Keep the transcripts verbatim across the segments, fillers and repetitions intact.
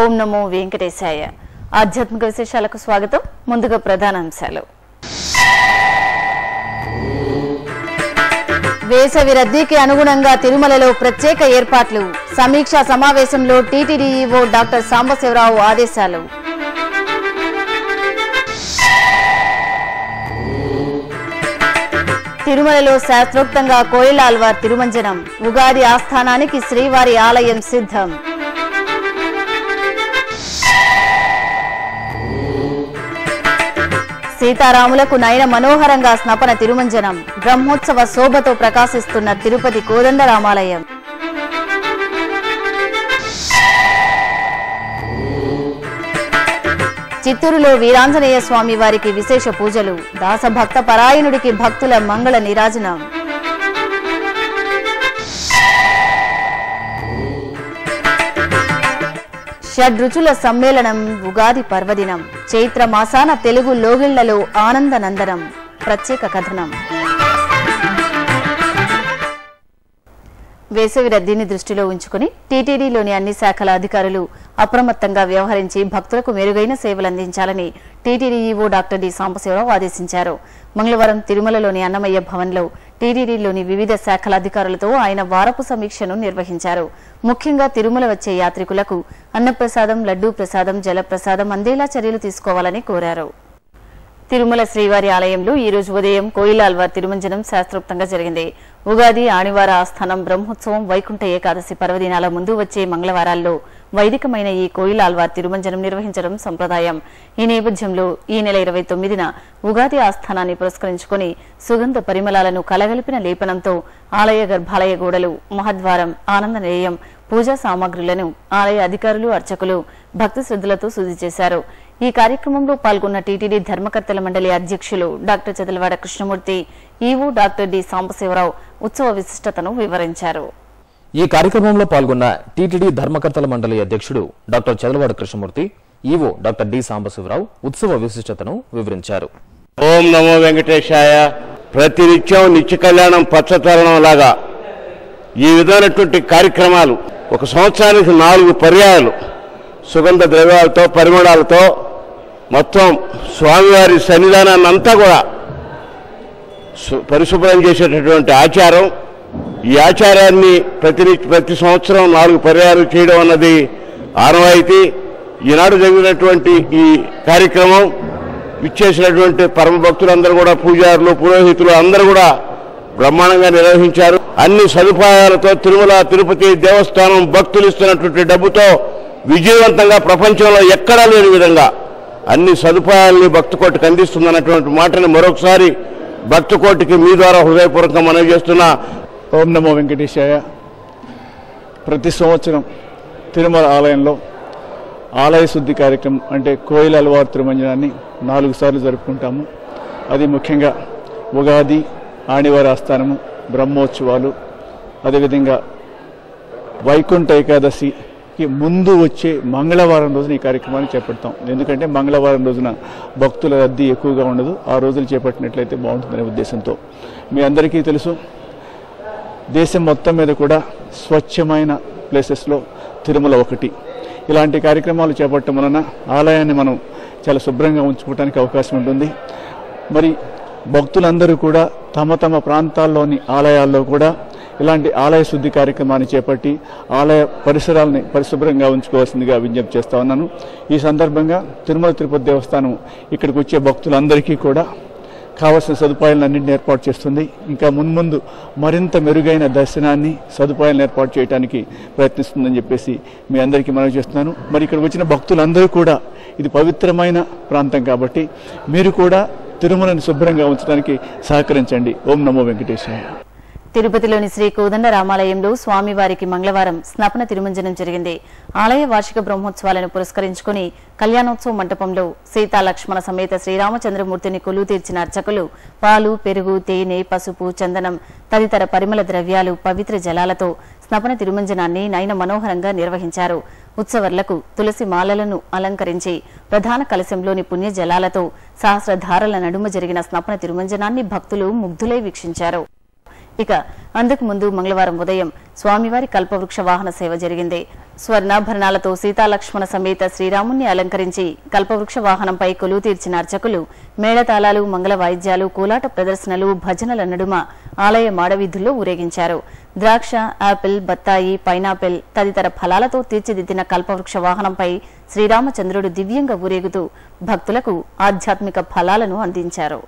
ఓం నమో వెంకటేశాయ ఆధ్యాత్మిక విశేషాలకు స్వాగతం. ముందుగా ప్రధానాంశాలు. వేసవి రద్దీకి అనుగుణంగా తిరుమలలో ప్రత్యేక ఏర్పాట్లు. సమీక్షా సమావేశంలో టీటీడీఈఓ డాక్టర్ సాంబశివరావు ఆదేశాలు. తిరుమలలో శాస్త్రోక్తంగా కోయిలాల్వార్ తిరుమంజనం. ఉగాది ఆస్థానానికి శ్రీవారి ఆలయం సిద్ధం. సీతారాములకు నయన మనోహరంగా స్నపన తిరుమంజనం. బ్రహ్మోత్సవ శోభతో ప్రకాశిస్తున్న తిరుపతి కోదండరామాలయం. చిత్తూరులో వీరాంజనేయ స్వామి వారికి విశేష పూజలు. దాసభక్త పరాయణుడికి భక్తుల మంగళ నీరాజనం. షడ్రుచుల సమ్మేళనం ఉగాది పర్వదినం. చైత్ర మాసాన తెలుగు లోగిళ్లలో ఆనంద నందనం. ప్రత్యేక కథనం. వేసవి రద్దీని దృష్టిలో ఉంచుకుని టీటీడీలోని అన్ని శాఖల అధికారులు అప్రమత్తంగా వ్యవహరించి భక్తులకు మెరుగైన సేవలందించాలని టీటీడీఈఓ డాక్టర్ డి సాంబశివరావు ఆదేశించారు. మంగళవారం తిరుమలలోని అన్నమయ్య భవన్లో టీటీడీలోని వివిధ శాఖల అధికారులతో ఆయన వారపు సమీక్షను నిర్వహించారు. ముఖ్యంగా తిరుమల వచ్చే యాత్రికులకు అన్నప్రసాదం, లడ్డూ ప్రసాదం, జలప్రసాదం అందేలా చర్యలు తీసుకోవాలని కోరారు. తిరుమల శ్రీవారి ఆలయంలో ఈ రోజు ఉదయం కోయిలాల్వార్ తిరుమంజనం శాస్త్రోక్తంగా జరిగింది. ఉగాది, ఆణివార ఆస్థానం, బ్రహ్మోత్సవం, వైకుంఠ ఏకాదశి పర్వదినాల ముందు వచ్చే మంగళవారాల్లో వైదికమైన ఈ కోయిలాల్వార్ తిరుమంజనం నిర్వహించడం సంప్రదాయం. ఈ నేపథ్యంలో ఈ నెల ఇరవై తొమ్మిదిన ఉగాది ఆస్థానాన్ని పురస్కరించుకుని సుగంధ పరిమళాలను కలగలిపిన లేపనంతో ఆలయ గర్భాలయ గోడలు, మహద్వారం, ఆనంద నిలయం, పూజా సామాగ్రులను ఆలయ అధికారులు, అర్చకులు భక్తి శ్రద్ధలతో శుద్ధి చేశారు. ఈ కార్యక్రమంలో పాల్గొన్న టీటీడీ ధర్మకర్తల మండలి అధ్యక్షులు doctor Chadalavada Krishnamurthy, EO doctor D Sambasivarao ఉత్సవ విశిష్టతను వివరించారు. ఈ కార్యక్రమంలో పాల్గొన్న టీటీడీ ధర్మకర్తల మండలి అధ్యక్షుడు doctor Chadalavada Krishnamurthy, EO doctor D Sambasivarao ఉత్సవ విశిష్టతను వివరించారు. ఓం నమో వెంకటేశాయ. ప్రతినిత్యం నిత్య కళ్యాణం పచ్చతరణం లాగా ఈ విధమైనటువంటి కార్యక్రమాలు ఒక సంవత్సరానికి నాలుగు పర్యాయాలు సుగంధ ద్రవ్యాలతో, పరిమళాలతో మొత్తం స్వామివారి సన్నిధానాన్ని అంతా కూడా పరిశుభ్రం చేసేటటువంటి ఆచారం. ఈ ఆచారాన్ని ప్రతి ప్రతి సంవత్సరం నాలుగు పర్యాయాలు చేయడం అన్నది ఆనవాయితీ. ఈనాడు జరిగినటువంటి ఈ కార్యక్రమం ఇచ్చేసినటువంటి పరమ భక్తులందరూ కూడా, పూజారులు, పురోహితులు అందరూ కూడా బ్రహ్మాండంగా నిర్వహించారు. అన్ని సదుపాయాలతో తిరుమల తిరుపతి దేవస్థానం భక్తులు ఇస్తున్నటువంటి డబ్బుతో విజయవంతంగా ప్రపంచంలో ఎక్కడా లేని విధంగా అన్ని సదుపాయాలని భక్తుకోటికి అందిస్తుందన్నటువంటి మాటని మరొకసారి భక్తుకోటికి మీ ద్వారా హృదయపూర్వకంగా మనవి చేస్తున్నా. ఓం నమో వెంకటేశాయ. ప్రతి సంవత్సరం తిరుమల ఆలయంలో ఆలయ శుద్ధి కార్యక్రమం అంటే కోయిలాల్వార్ తిరుమంజనాన్ని నాలుగు సార్లు జరుపుకుంటాము. అది ముఖ్యంగా ఉగాది, ఆణివార ఆస్థానము, బ్రహ్మోత్సవాలు, అదేవిధంగా వైకుంఠ ఏకాదశి ముందు వచ్చే మంగళవారం రోజున ఈ కార్యక్రమాన్ని చేపడతాం. ఎందుకంటే మంగళవారం రోజున భక్తుల రద్దీ ఎక్కువగా ఉండదు. ఆ రోజులు చేపట్టినట్లయితే బాగుంటుందనే ఉద్దేశంతో మీ అందరికీ తెలుసు, దేశం మొత్తం మీద కూడా స్వచ్ఛమైన ప్లేసెస్లో తిరుమల ఒకటి. ఇలాంటి కార్యక్రమాలు చేపట్టడం వలన ఆలయాన్ని మనం చాలా శుభ్రంగా ఉంచుకోవడానికి అవకాశం ఉంటుంది. మరి భక్తులందరూ కూడా తమ తమ ప్రాంతాల్లోని ఆలయాల్లో కూడా ఇలాంటి ఆలయ శుద్ధి కార్యక్రమాన్ని చేపట్టి ఆలయ పరిసరాలని పరిశుభ్రంగా ఉంచుకోవాల్సిందిగా విజ్ఞప్తి చేస్తా ఉన్నాను. ఈ సందర్భంగా తిరుమల తిరుపతి దేవస్థానం ఇక్కడికి వచ్చే భక్తులందరికీ కూడా కావాల్సిన సదుపాయాలన్నింటినీ ఏర్పాటు చేస్తుంది. ఇంకా మున్ముందు మరింత మెరుగైన దర్శనాన్ని, సదుపాయాలను ఏర్పాటు చేయడానికి ప్రయత్నిస్తుందని చెప్పేసి మీ అందరికీ మనవి చేస్తున్నాను. మరి ఇక్కడ వచ్చిన భక్తులందరూ కూడా ఇది పవిత్రమైన ప్రాంతం కాబట్టి మీరు కూడా తిరుమలను శుభ్రంగా ఉంచడానికి సహకరించండి. ఓం నమో వెంకటేశాయ. తిరుపతిలోని శ్రీ కోదండరామాలయంలో స్వామివారికి మంగళవారం స్నాపన తిరుమంజనం జరిగింది. ఆలయ వార్షిక బ్రహ్మోత్సవాలను పురస్కరించుకుని కళ్యాణోత్సవ మంటపంలో సీతా లక్ష్మణ సమేత శ్రీరామచంద్రమూర్తిని కొలువు తీర్చిన అర్చకులు పాలు, పెరుగు, తేనె, పసుపు, చందనం తదితర పరిమళ ద్రవ్యాలు, పవిత్ర జలాలతో స్నాపన తిరుమంజనాన్ని నయన మనోహరంగా నిర్వహించారు. ఉత్సవర్లకు తులసి మాలలను అలంకరించి ప్రధాన కలశంలోని పుణ్య జలాలతో సహస్రధారల నడుమ జరిగిన స్నాపన తిరుమంజనాన్ని భక్తులు ముగ్ధులై వీక్షించారు. ఇక అందుకు ముందు మంగళవారం ఉదయం స్వామివారి కల్పవృక్ష వాహన సేవ జరిగింది. స్వర్ణాభరణాలతో సీతా లక్ష్మణ సమేత శ్రీరాముని అలంకరించి కల్పవృక్ష వాహనంపై కొలువు తీర్చిన అర్చకులు మేళతాళాలు మంగళ వాయిద్యాలు కోలాట ప్రదర్శనలు భజనల నడుమ ఆలయ మాడవీధుల్లో ఊరేగించారు. ద్రాక్ష ఆపిల్ బత్తాయి పైనాపిల్ తదితర ఫలాలతో తీర్చిదిద్దిన కల్పవృక్ష వాహనంపై శ్రీరామచంద్రుడు దివ్యంగా ఊరేగుతూ భక్తులకు ఆధ్యాత్మిక ఫలాలను అందించారు.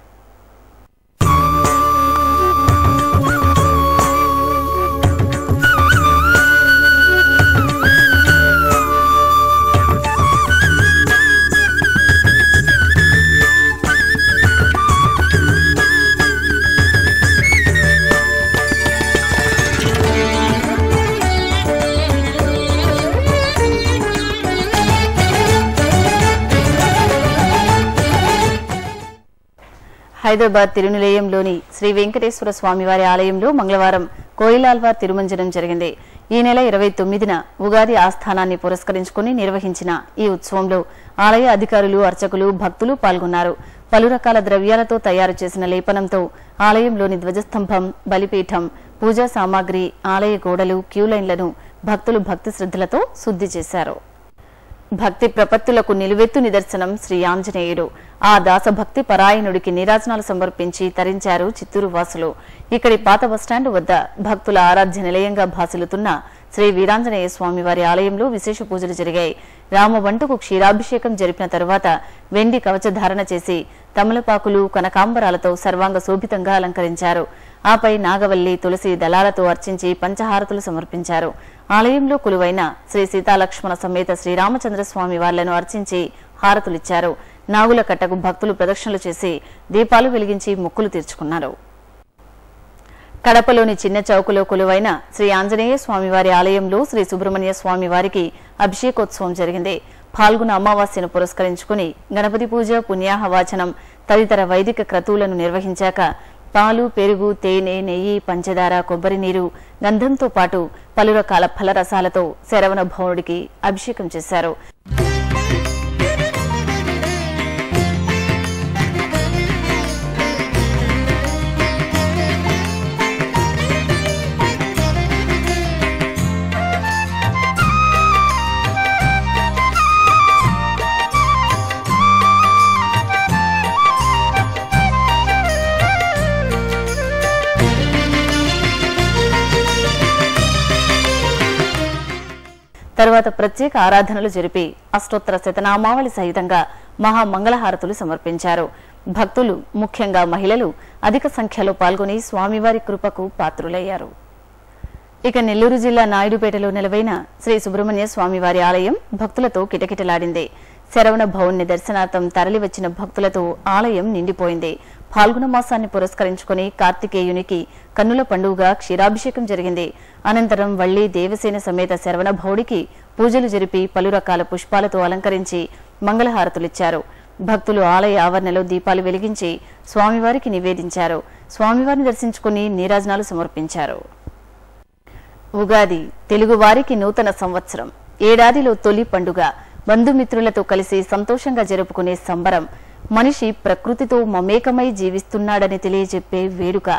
హైదరాబాద్ తిరునిలయంలోని శ్రీ వెంకటేశ్వర స్వామివారి ఆలయంలో మంగళవారం కోయిలాల్వార్ తిరుమంజనం జరిగింది. ఈ నెల ఇరవై తొమ్మిదిన ఉగాది ఆస్థానాన్ని పురస్కరించుకుని నిర్వహించిన ఈ ఉత్సవంలో ఆలయ అధికారులు అర్చకులు భక్తులు పాల్గొన్నారు. పలు రకాల ద్రవ్యాలతో తయారు చేసిన లేపనంతో ఆలయంలోని ధ్వజస్తంభం బలిపీఠం పూజా సామాగ్రి ఆలయ గోడలు క్యూలైన్లను భక్తులు భక్తి శ్రద్ధలతో శుద్ధి చేశారు. భక్తి ప్రపత్తులకు నిలువెత్తు నిదర్శనం శ్రీ ఆంజనేయుడు. ఆ దాసభక్తి పరాయణుడికి నీరాజనాలు సమర్పించి తరించారు చిత్తూరు వాసులు. ఇక్కడి పాత బస్టాండ్ వద్ద భక్తుల ఆరాధ్య నిలయంగా భాసిల్లుతున్న శ్రీ వీరాంజనేయ స్వామివారి ఆలయంలో విశేష పూజలు జరిగాయి. రామవంటకు క్షీరాభిషేకం జరిపిన తరువాత వెండి కవచధారణ చేసి తమలపాకులు కనకాంబరాలతో సర్వాంగ శోభితంగా అలంకరించారు. ఆపై నాగవల్లి తులసి దళాలతో అర్చించి పంచహారతులు సమర్పించారు. ఆలయంలో కొలువైన శ్రీ సీతాలక్ష్మణ సమేత శ్రీరామచంద్ర స్వామి వార్లను అర్చించి హారతులిచ్చారు. నాగుల కట్టకు భక్తులు ప్రదక్షిణలు చేసి దీపాలు వెలిగించి మొక్కులు తీర్చుకున్నారు. కడపలోని చిన్న చౌకలో కొలువైన శ్రీ ఆంజనేయ స్వామివారి ఆలయంలో శ్రీ సుబ్రహ్మణ్య స్వామివారికి అభిషేకోత్సవం జరిగింది. పాల్గొన అమావాస్యను పురస్కరించుకుని గణపతి పూజ పుణ్యాహవాచనం తదితర వైదిక క్రతువులను నిర్వహించాక పాలు పెరుగు తేనె నెయ్యి పంచదార కొబ్బరి నీరు గంధంతో పాటు పలు రకాల ఫలరసాలతో శరవణ భవనుడికి అభిషేకం చేశారు. తర్వాత ప్రత్యేక ఆరాధనలు జరిపి అష్టోత్తర శతనామావళి సహితంగా మహామంగళహారతులు సమర్పించారు. భక్తులు ముఖ్యంగా మహిళలు అధిక సంఖ్యలో పాల్గొని స్వామివారి కృపకు పాత్రులయ్యారు. ఇక నెల్లూరు జిల్లా నాయుడుపేటలో నెలవైన శ్రీ సుబ్రహ్మణ్య స్వామివారి ఆలయం భక్తులతో కిటకిటలాడింది. శరవణ భవన్ని దర్శనార్థం తరలివచ్చిన భక్తులతో ఆలయం నిండిపోయింది. ఫాల్గుణ మాసాన్ని పురస్కరించుకుని కార్తికేయునికి కన్నుల పండుగగా క్షీరాభిషేకం జరిగింది. అనంతరం వళ్లి దేవసేన సమేత శరవణ భౌడికి పూజలు జరిపి పలు రకాల పుష్పాలతో అలంకరించి మంగళహారతులిచ్చారు. భక్తులు ఆలయ ఆవరణలో దీపాలు వెలిగించి స్వామివారికి నివేదించారు. స్వామివారిని దర్శించుకుని నీరాజనాలు సమర్పించారు. ఉగాది తెలుగువారికి నూతన సంవత్సరం, ఏడాదిలో తొలి పండుగ, బంధుమిత్రులతో కలిసి సంతోషంగా జరుపుకునే సంబరం, మనిషి ప్రకృతితో మమేకమై జీవిస్తున్నాడని తెలియజెప్పే వేడుక,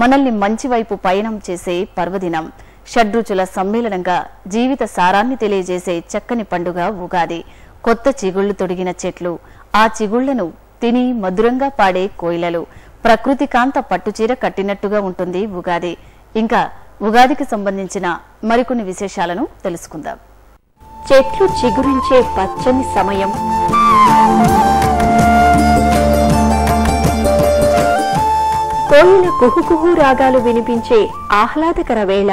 మనల్ని మంచివైపు పయనం చేసే పర్వదినం, షడ్రుచుల సమ్మేళనంగా జీవిత సారాన్ని తెలియజేసే చక్కని పండుగ ఉగాది. కొత్త చిగుళ్లు తొడిగిన చెట్లు, ఆ చిగుళ్లను తిని మధురంగా పాడే కోయిలలు, ప్రకృతి కాంత పట్టుచీర కట్టినట్టుగా ఉంటుంది ఉగాది. ఇంకా ఉగాదికి సంబంధించిన మరికొన్ని విశేషాలను తెలుసుకుందాం. చెట్లు చిగురించే పచ్చని సమయం, కోయిల కుహుకుహు రాగాలు వినిపించే ఆహ్లాదకర వేళ,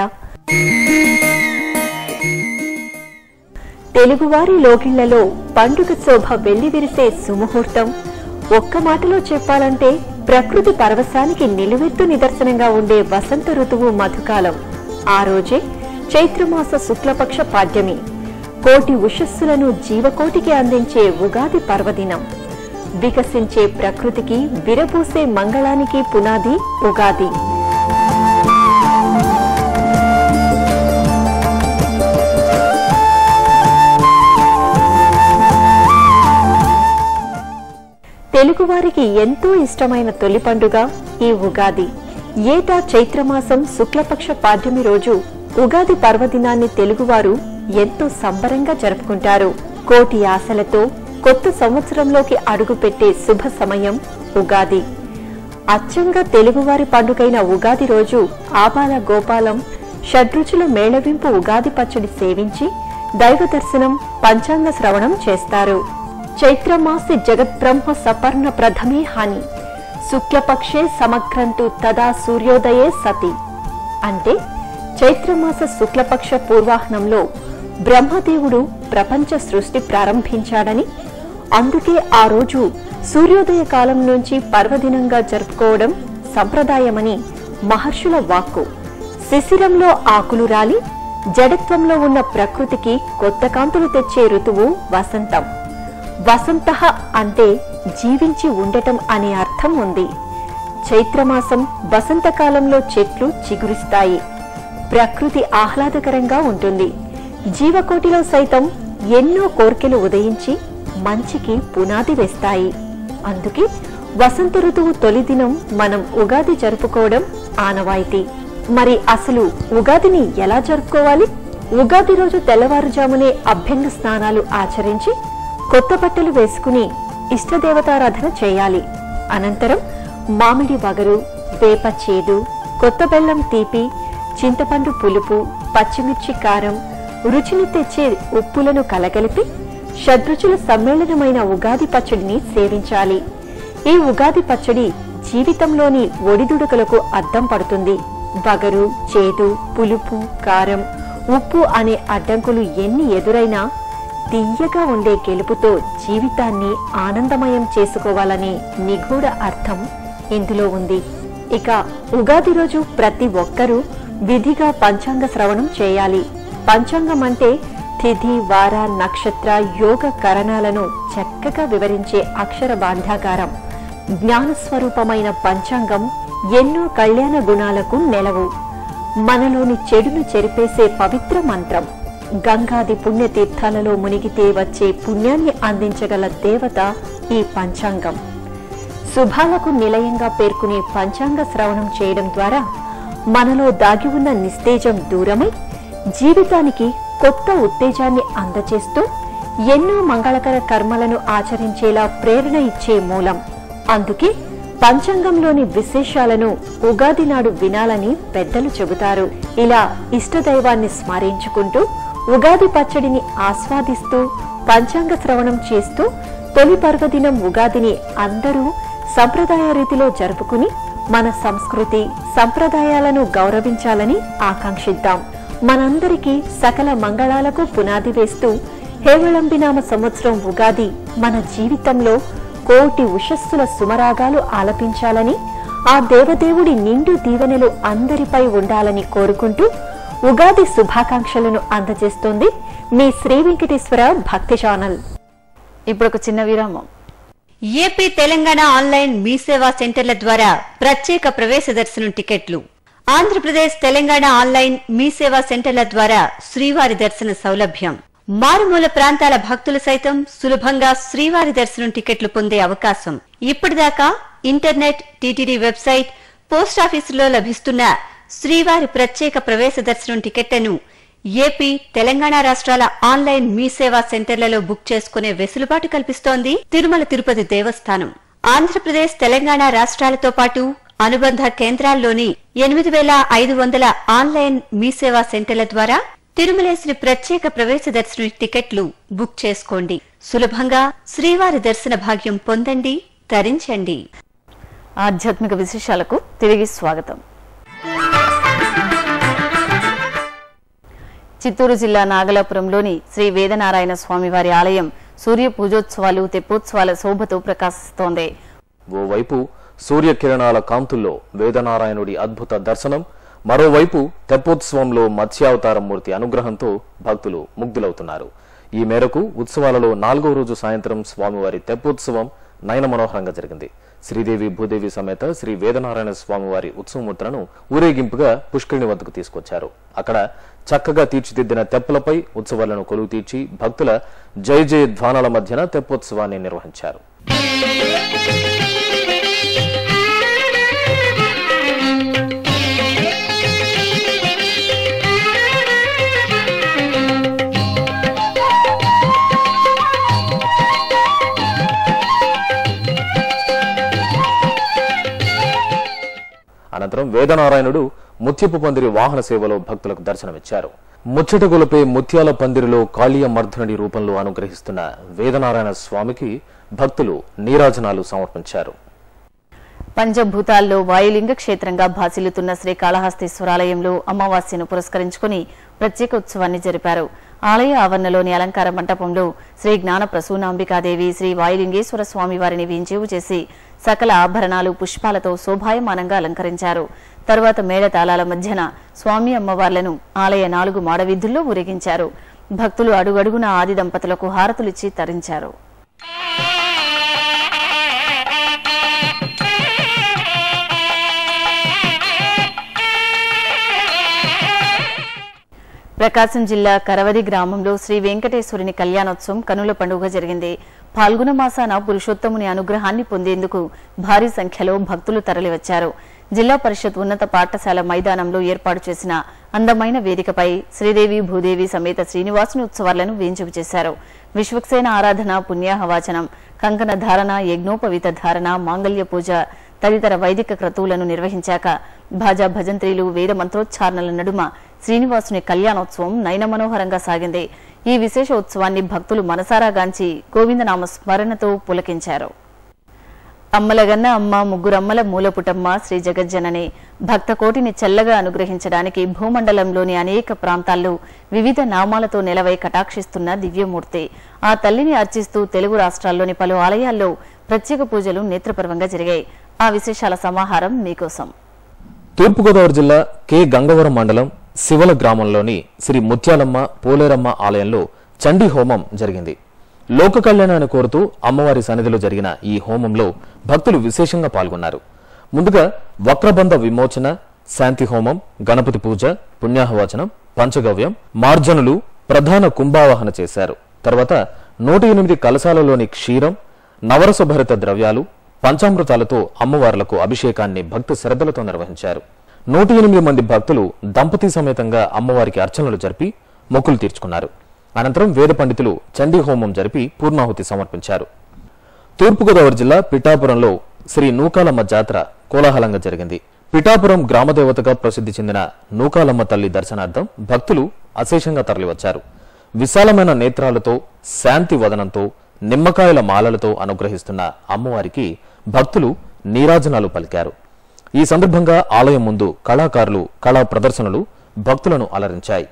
తెలుగువారి లోకిళ్లలో పండుగ శోభ వెల్లివిరిసే సుముహూర్తం. ఒక్క మాటలో చెప్పాలంటే ప్రకృతి పరవశానికి నిలువెత్తు నిదర్శనంగా ఉండే వసంత ఋతువు మధుకాలం. ఆ రోజే చైత్రమాస శుక్లపక్ష పాడ్యమి. కోటి ఉషస్సులను జీవకోటికి అందించే ఉగాది పర్వదినం. వికసించే ప్రకృతికి విరబూసే మంగళానికి పునాది ఉగాది. తెలుగువారికి ఎంతో ఇష్టమైన తొలి పండుగ ఈ ఉగాది. ఏటా చైత్రమాసం శుక్లపక్ష పాడ్యమి రోజు ఉగాది పర్వదినాన్ని తెలుగువారు ఎంతో సంబరంగా జరుపుకుంటారు. కోటి ఆశలతో కొత్త సంవత్సరంలోకి అడుగుపెట్టే శుభ సమయం ఉగాది. అచ్చంగా తెలుగువారి పండుగైన ఉగాది రోజు ఆబాల గోపాలం షడ్రుచుల మేళవింపు ఉగాది పచ్చడి సేవించి దైవ దర్శనం, పంచాంగ శ్రవణం చేస్తారు. చైత్రమాసి జగద్బ్రహ్మ సపర్ణ ప్రథమే హాని శుక్లపక్షే సమగ్రంతు తదా సూర్యోదయే సతి అంటే చైత్రమాస శుక్లపక్ష పూర్వాహ్నంలో బ్రహ్మదేవుడు ప్రపంచ సృష్టి ప్రారంభించాడని, అందుకే ఆ రోజు సూర్యోదయ కాలం నుంచి పర్వదినంగా జరుపుకోవడం సంప్రదాయమని మహర్షుల వాక్కు. శిశిరంలో ఆకులు రాలి జడత్వంలో ఉన్న ప్రకృతికి కొత్త కాంతులు తెచ్చే ఋతువు వసంతం. వసంతః అంటే జీవించి ఉండటం అనే అర్థం ఉంది. చైత్రమాసం వసంతకాలంలో చెట్లు చిగురిస్తాయి, ప్రకృతి ఆహ్లాదకరంగా ఉంటుంది. జీవకోటిలో సైతం ఎన్నో కోర్కెలు ఉదయించి మంచికి పునాది వేస్తాయి. అందుకే వసంత ఋతువు తొలి దినం మనం ఉగాది జరుపుకోవడం ఆనవాయితీ. మరి అసలు ఉగాదిని ఎలా జరుపుకోవాలి? ఉగాది రోజు తెల్లవారుజామునే అభ్యంగ స్నానాలు ఆచరించి కొత్త బట్టలు వేసుకుని ఇష్టదేవతారాధన చేయాలి. అనంతరం మామిడి వగరు, వేప చేదు, కొత్త బెల్లం తీపి, చింతపండు పులుపు, పచ్చిమిర్చి కారం, రుచిని తెచ్చే ఉప్పులను కలగలిపి షడ్రుచుల సమ్మేళనమైన ఉగాది పచ్చడిని సేవించాలి. ఈ ఉగాది పచ్చడి జీవితంలోని ఒడిదుడుకులకు అద్దం పడుతుంది. వగరు, చేదు, పులుపు, కారం, ఉప్పు అనే అడ్డంకులు ఎన్ని ఎదురైనా తియ్యగా ఉండే గెలుపుతో జీవితాన్ని ఆనందమయం చేసుకోవాలనే నిగూఢ అర్థం ఇందులో ఉంది. ఇక ఉగాది రోజు ప్రతి ఒక్కరూ విధిగా పంచాంగ శ్రవణం చేయాలి. పంచాంగం అంటే తిథి, వార, నక్షత్ర, యోగ కరణాలను చక్కగా వివరించే అక్షర భాండాగారం. జ్ఞానస్వరూపమైన పంచాంగం ఎన్నో కళ్యాణ గుణాలకు నెలవు, మనలోని చెడును చెరిపేసే పవిత్ర మంత్రం, గంగాది పుణ్యతీర్థాలలో మునిగితే వచ్చే పుణ్యాన్ని అందించగల దేవత ఈ పంచాంగం. శుభాలకు నిలయంగా పేర్కొనే పంచాంగ శ్రవణం చేయడం ద్వారా మనలో దాగి ఉన్న నిస్తేజం దూరమై జీవితానికి కొత్త ఉత్తేజాన్ని అందచేస్తూ ఎన్నో మంగళకర కర్మలను ఆచరించేలా ప్రేరణ ఇచ్చే మూలం. అందుకే పంచాంగంలోని విశేషాలను ఉగాది నాడు వినాలని పెద్దలు చెబుతారు. ఇలా ఇష్టదైవాన్ని స్మరించుకుంటూ ఉగాది పచ్చడిని ఆస్వాదిస్తూ పంచాంగ శ్రవణం చేస్తూ తొలి పర్వదినం ఉగాదిని అందరూ సంప్రదాయ రీతిలో జరుపుకుని మన సంస్కృతి సంప్రదాయాలను గౌరవించాలని ఆకాంక్షిద్దాం. మనందరికీ సకల మంగళాలకు పునాది వేస్తూ హేవళంబినామ సంవత్సరం ఉగాది మన జీవితంలో కోటి ఉషస్సుల సుమరాగాలు ఆలపించాలని, ఆ దేవదేవుడి నిండు దీవెనలు అందరిపై ఉండాలని కోరుకుంటూ ఉగాది శుభాకాంక్షలను అందజేస్తుంది మీ శ్రీ వెంకటేశ్వర భక్తి ఛానల్. ఇప్పుడు ఒక చిన్న విరామం. ఏపీ, తెలంగాణ ఆన్లైన్ మీ సేవా సెంటర్ల ద్వారా ప్రత్యేక ప్రవేశ దర్శనం టికెట్లు, ఆంధ్రప్రదేశ్, తెలంగాణ ఆన్లైన్ మీ సేవా సెంటర్ల ద్వారా శ్రీవారి దర్శన సౌలభ్యం, మారుమూల ప్రాంతాల భక్తులు సైతం సులభంగా శ్రీవారి దర్శనం టికెట్లు పొందే అవకాశం. ఇప్పటిదాకా ఇంటర్నెట్, టీటీడీ వెబ్సైట్, పోస్టాఫీసులో లభిస్తున్న శ్రీవారి ప్రత్యేక ప్రవేశ దర్శనం టికెట్లను ఏపీ, తెలంగాణ రాష్ట్రాల ఆన్లైన్ మీ సేవా సెంటర్లలో బుక్ చేసుకునే వెసులుబాటు కల్పిస్తోంది తిరుమల తిరుపతి దేవస్థానం. ఆంధ్రప్రదేశ్, తెలంగాణ రాష్ట్రాలతో పాటు అనుబంధ కేంద్రాల్లోని ఎనిమిది వేల ఐదు వందల ఆన్లైన్ మీ సేవా సెంటర్ల ద్వారా తిరుమలేశ్వరి ప్రత్యేక ప్రవేశ దర్శన టికెట్లు బుక్ చేసుకోండి. సులభంగా శ్రీవారి దర్శన భాగ్యం పొందండి, తరించండి. ఆధ్యాత్మిక విశేషాలకు తిరిగి స్వాగతం. చిత్తూరు జిల్లా నాగలాపురంలోని శ్రీ వేదనారాయణ స్వామివారి ఆలయం సూర్య పూజోత్సవాలు, తెప్పోత్సవాల శోభతో ప్రకాశిస్తోంది. ఓవైపు సూర్యకిరణాల కాంతుల్లో వేదనారాయణుడి అద్భుత దర్శనం, మరోవైపు తెప్పోత్సవంలో మత్స్యావతార మూర్తి అనుగ్రహంతో భక్తులు ముగ్ధులవుతున్నారు. ఈ మేరకు ఉత్సవాలలో నాలుగో రోజు సాయంత్రం స్వామివారి తెప్పోత్సవం నయనమనోహరంగా జరిగింది. శ్రీదేవి, భూదేవి సమేత శ్రీ వేదనారాయణ స్వామివారి ఉత్సవమూర్తులను ఊరేగింపుగా పుష్కరిణి వద్దకు తీసుకొచ్చారు. అక్కడ చక్కగా తీర్చిదిద్దిన తెప్పలపై ఉత్సవాలను కొలువు తీర్చి భక్తుల జయ జయ ధ్వానాల మధ్యన తెప్పోత్సవాన్ని నిర్వహించారు. సాయంత్రం వేదనారాయణుడు ముత్యపు పందిరి వాహన సేవలో భక్తులకు దర్శనమిచ్చారు. ముచ్చట గొలిపే ముత్యాల పందిరిలో కాళీయ మర్ధనుడి రూపంలో అనుగ్రహిస్తున్న వేదనారాయణ స్వామికి భక్తులు నీరాజనాలు సమర్పించారు. పంచభూతాల్లో వాయులింగ క్షేత్రంగా భాసిల్లుతున్న శ్రీకాళహస్తీశ్వరాలయంలో అమావాస్యను పురస్కరించుకుని ప్రత్యేక ఉత్సవాన్ని జరిపారు. ఆలయ ఆవరణలోని అలంకార మంటపంలో శ్రీ జ్ఞాన ప్రసూనాంబికాదేవి శ్రీ వాయులింగేశ్వర స్వామి వారిని వింజేవు చేసి సకల ఆభరణాలు పుష్పాలతో శోభాయమానంగా అలంకరించారు. తర్వాత మేళతాళాల మధ్యన స్వామి అమ్మవార్లను ఆలయ నాలుగు మాడవీధుల్లో ఊరేగించారు. భక్తులు అడుగడుగున ఆది దంపతులకు హారతులిచ్చి తరించారు. ప్రకాశం జిల్లా కరవది గ్రామంలో శ్రీ వెంకటేశ్వరుని కళ్యాణోత్సవం కనుల పండుగ జరిగింది. పాల్గొన మాసాన పురుషోత్తముని అనుగ్రహాన్ని పొందేందుకు భారీ సంఖ్యలో భక్తులు తరలివచ్చారు. జిల్లా పరిషత్ ఉన్నత పాఠశాల మైదానంలో ఏర్పాటు చేసిన అందమైన వేదికపై శ్రీదేవి భూదేవి సమేత శ్రీనివాసుని ఉత్సవాలను వేంచేపు చేశారు. విశ్వక్సేన ఆరాధన, పుణ్యాహవాచనం, కంకణ ధారణ, యజ్ఞోపవీత ధారణ, మాంగళ్య పూజ తదితర వైదిక క్రతువులను నిర్వహించాక భాజా భజంత్రీలు వేద మంత్రోచ్చారణల నడుమ శ్రీనివాసుని కళ్యాణోత్సవం నయనమనోహరంగా సాగింది. ఈ విశేష ఉత్సవాన్ని భక్తులు మనసారాగాంచి గోవిందనామ స్మరణతో పులకించారు. అమ్మలగన్న అమ్మ, ముగ్గురమ్మల మూలపుటమ్మ, శ్రీ జగజ్జనని భక్త కోటిని చల్లగా అనుగ్రహించడానికి భూమండలంలోని అనేక ప్రాంతాల్లో వివిధ నామాలతో నెలవై కటాక్షిస్తున్న దివ్యమూర్తి. ఆ తల్లిని అర్చిస్తూ తెలుగు రాష్ట్రాల్లోని పలు ఆలయాల్లో ప్రత్యేక పూజలు నేత్రపర్వంగా జరిగాయి. ఆ విశేషాల సమాహారం మీకోసం. తూర్పుగోదావరి జిల్లా కె గంగవరం మండలం శివల గ్రామంలోని శ్రీ ముత్యాలమ్మ పోలేరమ్మ ఆలయంలో చండీ హోమం జరిగింది. లోక కళ్యాణాన్ని కోరుతూ అమ్మవారి సన్నిధిలో జరిగిన ఈ హోమంలో భక్తులు విశేషంగా పాల్గొన్నారు. ముందుగా వక్రబంధ విమోచన, శాంతి హోమం, గణపతి పూజ, పుణ్యాహవాచనం, పంచగవ్యం, మార్జనులు, ప్రధాన కుంభావాహన చేశారు. తర్వాత నూట ఎనిమిది కలశాలలోని క్షీరం, నవరసభరిత ద్రవ్యాలు, పంచామృతాలతో అమ్మవార్లకు అభిషేకాన్ని భక్తి శ్రద్ధలతో నిర్వహించారు. నూట ఎనిమిది మంది భక్తులు దంపతి సమేతంగా అమ్మవారికి అర్చనలు జరిపి మొక్కులు తీర్చుకున్నారు. అనంతరం వేద పండితులు చండీ హోమం జరిపి పూర్ణాహుతి సమర్పించారు. తూర్పుగోదావరి జిల్లా పిఠాపురంలో శ్రీ నూకాలమ్మ జాతర కోలాహలంగా జరిగింది. పిఠాపురం గ్రామదేవతగా ప్రసిద్ధి చెందిన నూకాలమ్మ తల్లి దర్శనార్థం భక్తులు అశేషంగా తరలివచ్చారు. విశాలమైన నేత్రాలతో, శాంతి వదనంతో, నిమ్మకాయల మాలలతో అనుగ్రహిస్తున్న అమ్మవారికి భక్తులు నీరాజనాలు పలికారు. ఈ సందర్భంగా ఆలయం ముందు కళాకారులు కళా ప్రదర్శనలు భక్తులను అలరించాయి.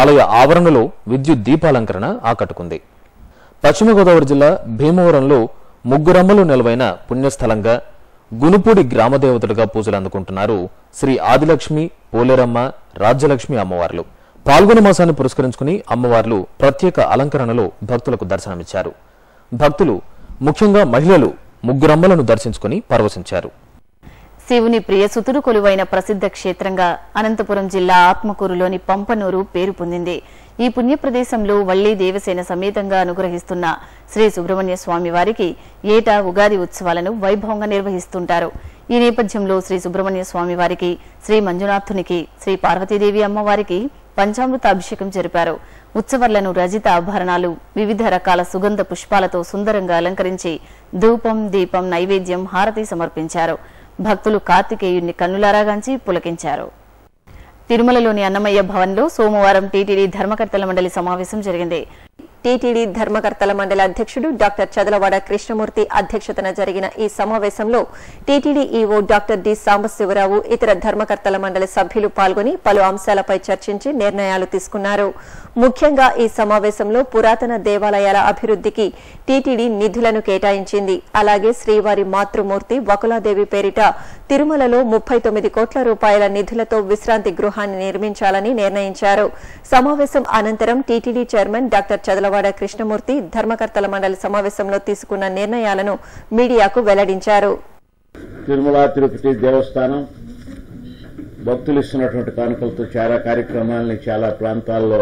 ఆలయ ఆవరణలో విద్యుత్ దీపాలంకరణ ఆకట్టుకుంది. పశ్చిమ గోదావరి జిల్లా భీమవరంలో ముగ్గురమ్మలు నెలవైన పుణ్యస్థలంగా గునుపూడి గ్రామదేవతలుగా పూజలు అందుకుంటున్నారు శ్రీ ఆదిలక్ష్మి, పోలేరమ్మ, రాజ్యలక్ష్మి అమ్మవార్లు. పాల్గొన మాసాన్ని పురస్కరించుకుని అమ్మవార్లు ప్రత్యేక అలంకరణలో భక్తులకు దర్శనమిచ్చారు. భక్తులు ముఖ్యంగా మహిళలు ముగ్గురమ్మలను దర్శించుకుని పరవశించారు. శివుని ప్రియసుతుడు కొలువైన ప్రసిద్ధ క్షేత్రంగా అనంతపురం జిల్లా ఆత్మకూరులోని పంపనూరు పేరు పొందింది. ఈ పుణ్యప్రదేశంలో వల్లీ దేవసేన సమేతంగా అనుగ్రహిస్తున్న శ్రీ సుబ్రహ్మణ్య స్వామి వారికి ఏటా ఉగాది ఉత్సవాలను వైభవంగా నిర్వహిస్తుంటారు. ఈ నేపథ్యంలో శ్రీ సుబ్రహ్మణ్య స్వామి వారికి, శ్రీ మంజునాథునికి, శ్రీ పార్వతీదేవి అమ్మవారికి పంచామృత అభిషేకం జరిపారు. ఉత్సవాలను రజిత ఆభరణాలు, వివిధ రకాల సుగంధ పుష్పాలతో సుందరంగా అలంకరించి ధూపం, దీపం, నైవేద్యం, హారతి సమర్పించారు. భక్తులు కార్తికేయుడిని కన్నులారాగాంచి పులకించారు. తిరుమలలోని అన్నమయ్య భవన్లో సోమవారం టీటీడీ ధర్మకర్తల మండలి సమావేశం జరిగింది. టీటీడీ ధర్మకర్తల మండలి అధ్యక్షుడు డాక్టర్ చదలవాడ కృష్ణమూర్తి అధ్యక్షతన జరిగిన ఈ సమావేశంలో TTD EO doctor D Sambasivarao, ఇతర ధర్మకర్తల మండలి సభ్యులు పాల్గొని పలు అంశాలపై చర్చించి నిర్ణయాలు తీసుకున్నారు. ముఖ్యంగా ఈ సమావేశంలో పురాతన దేవాలయాల అభివృద్ధికి టీటీడీ నిధులను కేటాయించింది. అలాగే శ్రీవారి మాతృమూర్తి వకులాదేవి పేరిట తిరుమలలో ముప్పై తొమ్మిది కోట్ల రూపాయల నిధులతో విశ్రాంతి గృహాన్ని నిర్మించాలని నిర్ణయించారు. సమావేశం అనంతరం టీటీడీ చైర్మన్ డాక్టర్ చదల వాడ కృష్ణమూర్తి ధర్మకర్తల మండలి సమావేశంలో తీసుకున్న నిర్ణయాలను మీడియాకు వెల్లడించారు. తిరుమల తిరుపతి దేవస్థానం భక్తులు ఇస్తున్నటువంటి కానుకలతో చాలా కార్యక్రమాలని చాలా ప్రాంతాల్లో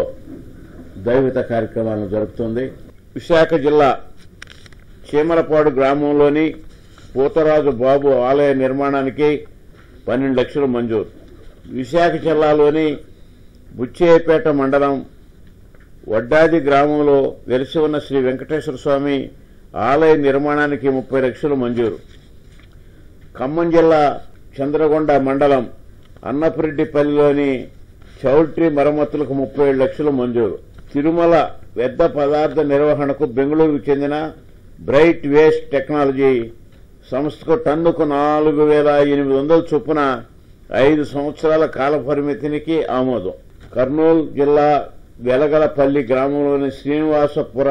దైవిక కార్యక్రమాలను జరుపుతోంది. విశాఖ జిల్లా చీమలపాడు గ్రామంలోని పోతరాజు బాబు ఆలయ నిర్మాణానికి పన్నెండు లక్షలు మంజూరు. విశాఖ జిల్లాలోని బుచ్చేపేట మండలం వడ్డాది గ్రామంలో వెలిసి ఉన్న శ్రీ వెంకటేశ్వర స్వామి ఆలయ నిర్మాణానికి ముప్పై లక్షలు మంజూరు. ఖమ్మం జిల్లా చంద్రగొండ మండలం అన్నపురెడ్డిపల్లిలోని చౌల్ట్రీ మరమ్మతులకు ముప్పై ఏడు లక్షలు మంజూరు. తిరుమల వ్యర్థ పదార్థ నిర్వహణకు బెంగళూరుకు చెందిన బ్రైట్ వేస్ట్ టెక్నాలజీ సంస్థకు టన్నుకు నాలుగు వేల ఎనిమిది వందల చొప్పున ఐదు సంవత్సరాల కాల పరిమితికి ఆమోదం. కర్నూలు జిల్లా వెలగలపల్లి గ్రామంలోని శ్రీనివాసపుర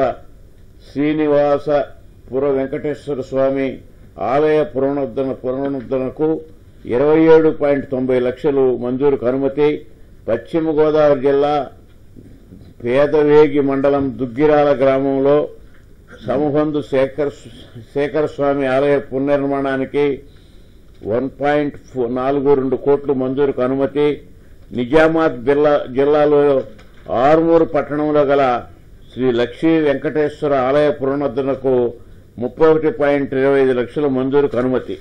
శ్రీనివాసపుర వెంకటేశ్వర స్వామి ఆలయ పునరుద్ధరణ పునరుద్ధరణకు ఇరవై ఏడు పాయింట్ తొంభై లక్షలు మంజూరుకు అనుమతి. పశ్చిమ గోదావరి జిల్లా పేదవేగి మండలం దుగ్గిరాల గ్రామంలో సమబంధు శేఖర్ శేఖరస్వామి ఆలయ పునర్నిర్మాణానికి వన్ పాయింట్ నాలుగు రెండు కోట్లు మంజూరుకు అనుమతి. నిజామాబాద్ జిల్లా జిల్లాలో ఆర్మూరు పట్టణంలో గల శ్రీ లక్ష్మీ వెంకటేశ్వర ఆలయ పునరుద్ధరణకు ముప్పై ఒకటి పాయింట్ ఇరవై ఐదు లక్షలు మంజూరుకు అనుమతి.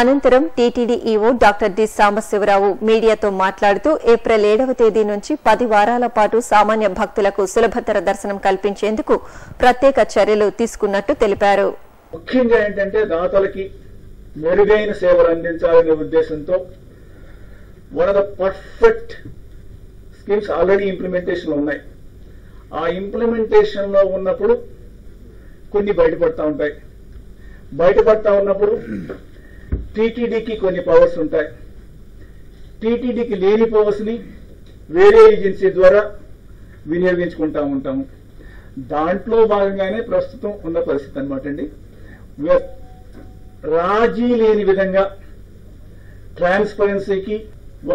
అనంతరం TTD EO doctor D Sambasivarao మీడియాతో మాట్లాడుతూ ఏప్రిల్ ఏడవ తేదీ నుంచి పది వారాల పాటు సామాన్య భక్తులకు సులభతర దర్శనం కల్పించేందుకు ప్రత్యేక చర్యలు తీసుకున్నట్టు తెలిపారు. ముఖ్యంగా ఏంటంటే దాతలకి మెరుగైన సేవలు అందించాలనే ఉద్దేశంతో one of the perfect schemes already ఇంప్లిమెంటేషన్లో ఉన్నాయి. ఆ ఇంప్లిమెంటేషన్లో ఉన్నప్పుడు కొన్ని బయటపడతా ఉంటాయి. బయటపడతా ఉన్నప్పుడు టీటీడీకి కొన్ని పవర్స్ ఉంటాయి. టీటీడీకి లేని పవర్స్ని వేరే ఏజెన్సీ ద్వారా వినియోగించుకుంటా ఉంటాము. దాంట్లో భాగంగానే ప్రస్తుతం ఉన్న పరిస్థితి అనమాట అండి. రాజీ లేని విధంగా ట్రాన్స్పరెన్సీకి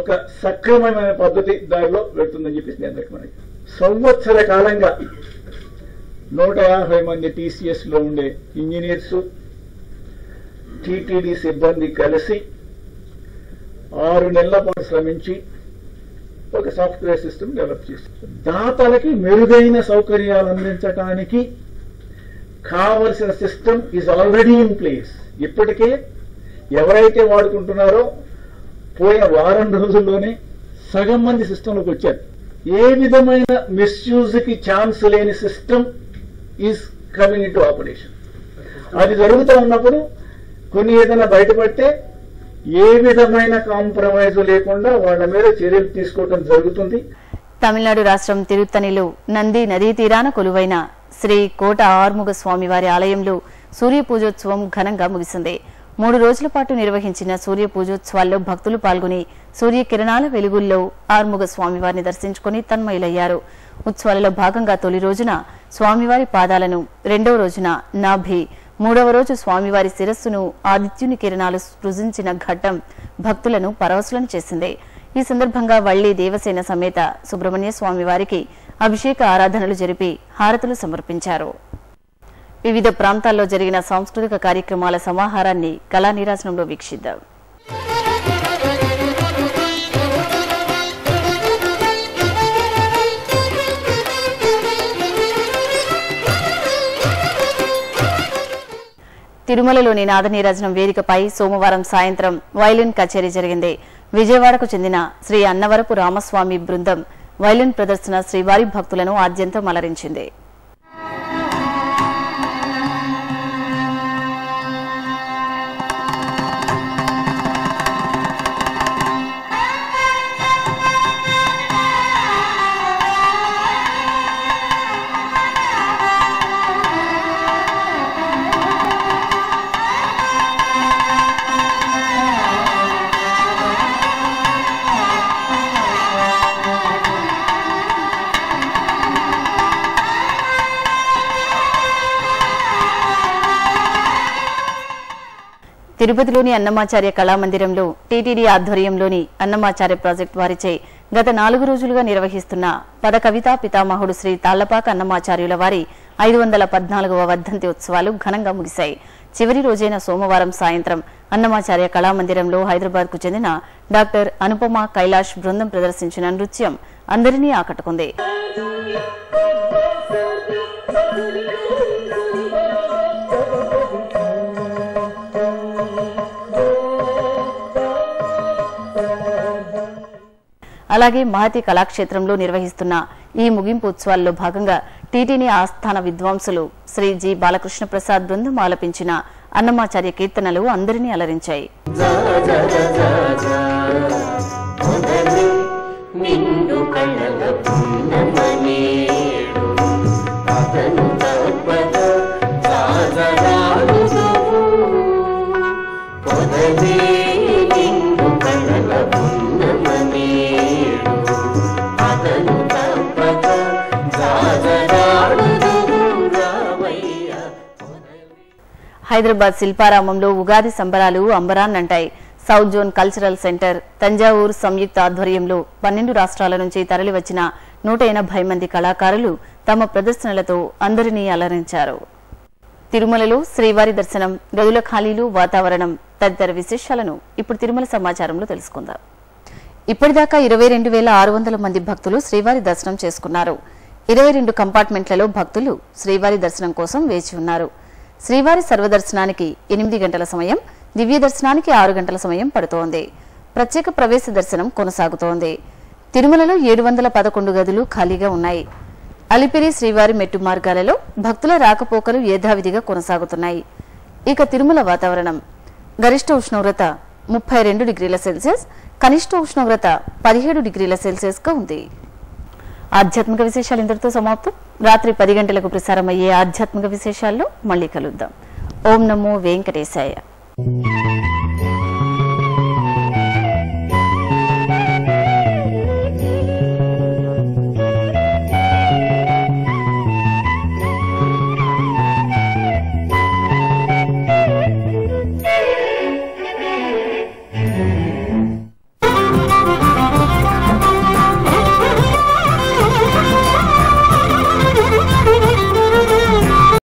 ఒక సక్రమమైన పద్ధతి దారిలో వెళ్తుందని చెప్పేసి అందరికి మనకి సంవత్సర కాలంగా నూట యాభై మంది టీసీఎస్లో ఉండే ఇంజనీర్స్ టీటీడీ సిబ్బంది కలిసి ఆరు నెలల పాటు శ్రమించి ఒక సాఫ్ట్వేర్ సిస్టమ్ డెవలప్ చేశారు. దాతలకి మెరుగైన సౌకర్యాలు అందించడానికి కావలసిన system is already in place. ఇప్పటికే ఎవరైతే వాడుకుంటున్నారో పోయిన వారం రోజుల్లోనే సగం మంది సిస్టంలోకి వచ్చారు. ఏ విధమైన మిస్యూజ్కి ఛాన్స్ లేని system is coming into operation. అది జరుగుతూ ఉన్నప్పుడు కొన్ని ఏదైనా బయటపడితే ఏ విధమైన కాంప్రమైజ్ లేకుండా వాళ్ళ మీద చర్యలు తీసుకోవడం జరుగుతుంది. తమిళనాడు రాష్ట్రం తిరుత్తణిలో నంది నదీ తీరాన కొలువైన శ్రీ కోట ఆర్ముగ స్వామివారి ఆలయంలో సూర్య పూజోత్సవం ఘనంగా ముగిసింది. మూడు రోజుల పాటు నిర్వహించిన సూర్య పూజోత్సవాల్లో భక్తులు పాల్గొని సూర్యకిరణాల వెలుగుల్లో ఆర్ముగ స్వామివారిని దర్శించుకుని తన్మయులయ్యారు. ఉత్సవాలలో భాగంగా తొలి రోజున స్వామివారి పాదాలను, రెండవ రోజున నాభి, మూడవ రోజు స్వామివారి శిరస్సును ఆదిత్యుని కిరణాలు సృజించిన ఘట్టం భక్తులను పరవశులను చేసింది. ఈ సందర్భంగా వళ్లి దేవసేన సమేత సుబ్రహ్మణ్య స్వామివారికి అభిషేక ఆరాధనలు జరిపి హారతులు సమర్పించారు. వివిధ ప్రాంతాల్లో జరిగిన సాంస్కృతిక కార్యక్రమాల సమాహారాన్ని కళానీరాజనంలో వీక్షిద్దాం. తిరుమలలోని నాదనీరాజనం వేదికపై సోమవారం సాయంత్రం వైలిన్ కచేరీ జరిగింది. విజయవాడకు చెందిన శ్రీ అన్నవరపు రామస్వామి బృందం వైలిన్ ప్రదర్శన శ్రీవారి భక్తులను ఆద్యంతం అలరించింది. తిరుపతిలోని అన్నమాచార్య కళామందిరంలో టీటీడీ ఆధ్వర్యంలోని అన్నమాచార్య ప్రాజెక్టు వారిచే గత నాలుగు రోజులుగా నిర్వహిస్తున్న పద కవితా పితామహుడు శ్రీ తాళ్లపాక అన్నమాచార్యుల వారి ఐదు వందల పద్నాలుగవ వర్ధంతి ఉత్సవాలు ఘనంగా ముగిశాయి. చివరి రోజైన సోమవారం సాయంత్రం అన్నమాచార్య కళామందిరంలో హైదరాబాద్ కు చెందిన డాక్టర్ అనుపమ కైలాష్ బృందం ప్రదర్శించిన నృత్యం అందరినీ ఆకట్టుకుంది. అలాగే మహతి కళాక్షేత్రంలో నిర్వహిస్తున్న ఈ ముగింపు ఉత్సవాల్లో భాగంగా టీటీడీ ఆస్థాన విద్వాంసులు శ్రీ జి బాలకృష్ణ ప్రసాద్ బృందం ఆలపించిన అన్నమాచార్య కీర్తనలు అందరినీ అలరించాయి. హైదరాబాద్ శిల్పారామంలో ఉగాది సంబరాలు అంబరాన్నంటాయి. South zone cultural centre Thanjavur సంయుక్త ఆధ్వర్యంలో పన్నెండు రాష్ట్రాల నుంచి తరలివచ్చిన నూట ఎనభై మంది కళాకారులు తమ ప్రదర్శనలతో అందరినీ అలరించారు. తిరుమలలో శ్రీవారి దర్శనం, గదుల ఖాళీలు, వాతావరణం తదితర విశేషాలను ఇప్పుడు తిరుమల సమాచారంలో తెలుసుకుందాం. ఇప్పటిదాకా ఇరవై రెండు వేల ఆరు వందల మంది భక్తులు శ్రీవారి దర్శనం చేసుకున్నారు. ఇరవై రెండు కంపార్ట్మెంట్లలో భక్తులు శ్రీవారి దర్శనం కోసం వేచి ఉన్నారు. శ్రీవారి సర్వదర్శనానికి ఎనిమిది గంటల సమయం, దివ్య దర్శనానికి ఆరు గంటల సమయం పడుతోంది. ప్రత్యేక ప్రవేశ దర్శనం కొనసాగుతోంది. తిరుమలలో ఏడు వందల పదకొండు గదులు ఖాళీగా ఉన్నాయి. అలిపిరి శ్రీవారి మెట్టు మార్గాలలో భక్తుల రాకపోకలు యథావిధిగా కొనసాగుతున్నాయి. ఇక తిరుమల వాతావరణం: గరిష్ట ఉష్ణోగ్రత ముప్పై రెండు డిగ్రీల సెల్సియస్, కనిష్ట ఉష్ణోగ్రత పదిహేడు డిగ్రీల సెల్సియస్గా ఉంది. ఆధ్యాత్మిక విశేషాలు ఇంతటితో సమాప్తం. రాత్రి పది గంటలకు ప్రసారమయ్యే ఆధ్యాత్మిక విశేషాల్లో మళ్ళీ కలుద్దాం. ఓం నమో వెంకటేశాయ.